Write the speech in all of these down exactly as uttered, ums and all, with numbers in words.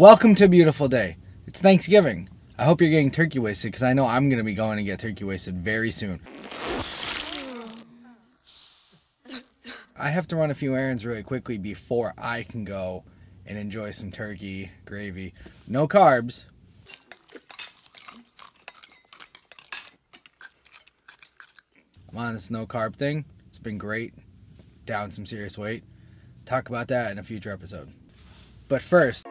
Welcome to a beautiful day. It's Thanksgiving. I hope you're getting turkey wasted because I know I'm going to be going to get turkey wasted very soon. I have to run a few errands really quickly before I can go and enjoy some turkey gravy. No carbs. I'm on this no carb thing. It's been great. Down some serious weight. Talk about that in a future episode. But first,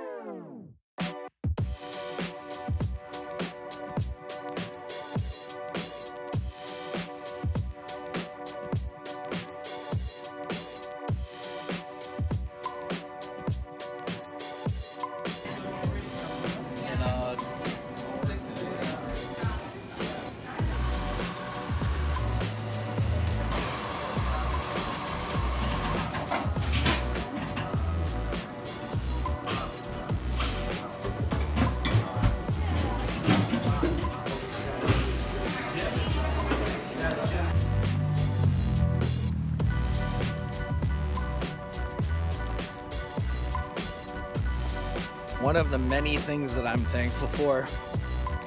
one of the many things that I'm thankful for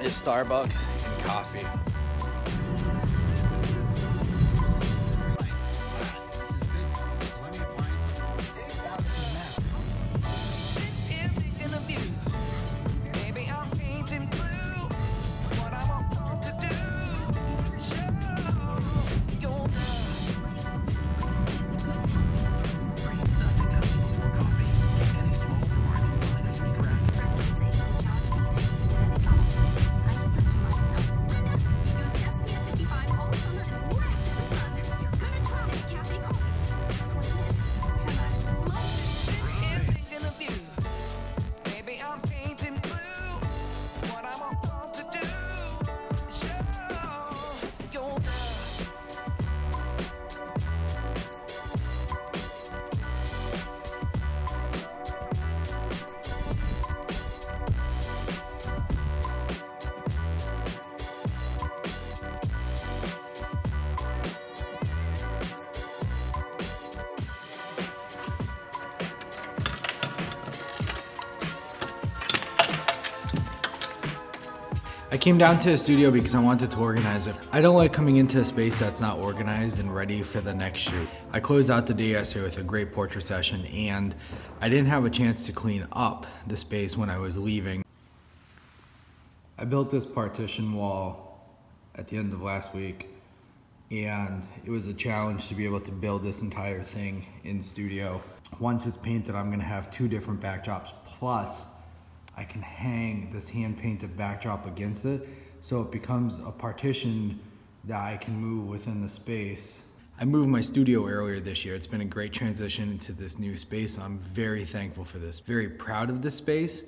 is Starbucks and coffee. I came down to the studio because I wanted to organize it. I don't like coming into a space that's not organized and ready for the next shoot. I closed out the day yesterday with a great portrait session, and I didn't have a chance to clean up the space when I was leaving. I built this partition wall at the end of last week, and it was a challenge to be able to build this entire thing in studio. Once it's painted, I'm gonna have two different backdrops, plus I can hang this hand-painted backdrop against it, so it becomes a partition that I can move within the space. I moved my studio earlier this year. It's been a great transition into this new space. I'm very thankful for this, very proud of this space.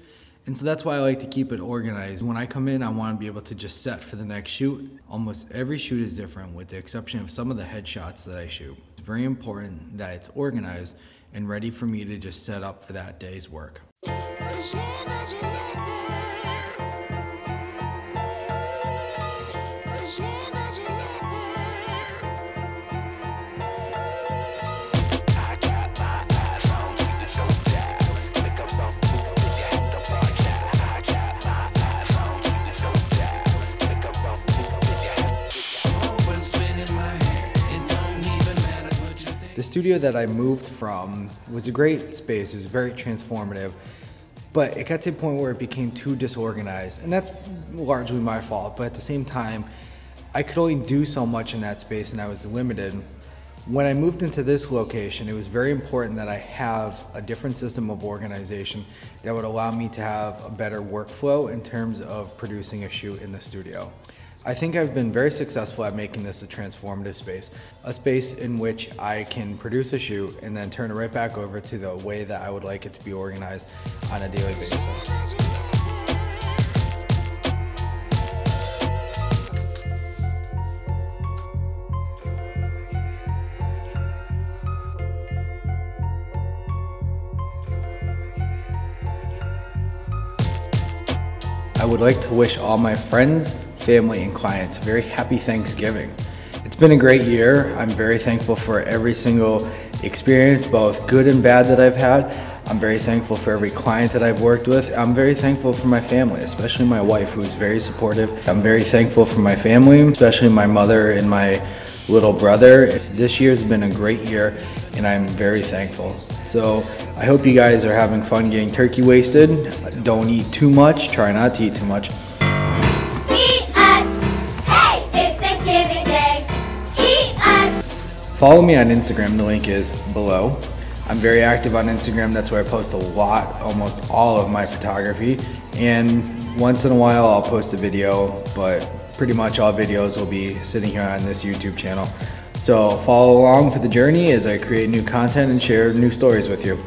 And so that's why I like to keep it organized. When I come in, I want to be able to just set for the next shoot. Almost every shoot is different, with the exception of some of the headshots that I shoot. It's very important that it's organized and ready for me to just set up for that day's work. The studio that I moved from was a great space. It was very transformative, but it got to a point where it became too disorganized, and that's largely my fault. But at the same time, I could only do so much in that space, and I was limited. When I moved into this location, it was very important that I have a different system of organization that would allow me to have a better workflow in terms of producing a shoot in the studio. I think I've been very successful at making this a transformative space, a space in which I can produce a shoot and then turn it right back over to the way that I would like it to be organized on a daily basis. I would like to wish all my friends, family, and clients a very happy Thanksgiving. It's been a great year. I'm very thankful for every single experience, both good and bad, that I've had. I'm very thankful for every client that I've worked with. I'm very thankful for my family, especially my wife, who is very supportive. I'm very thankful for my family, especially my mother and my little brother. This year's been a great year, and I'm very thankful. So I hope you guys are having fun getting turkey wasted. Don't eat too much. Try not to eat too much. Eat us! Hey, it's Thanksgiving Day. Eat us! Follow me on Instagram. The link is below. I'm very active on Instagram. That's where I post a lot, almost all of my photography. And once in a while, I'll post a video, but pretty much all videos will be sitting here on this YouTube channel. So follow along for the journey as I create new content and share new stories with you.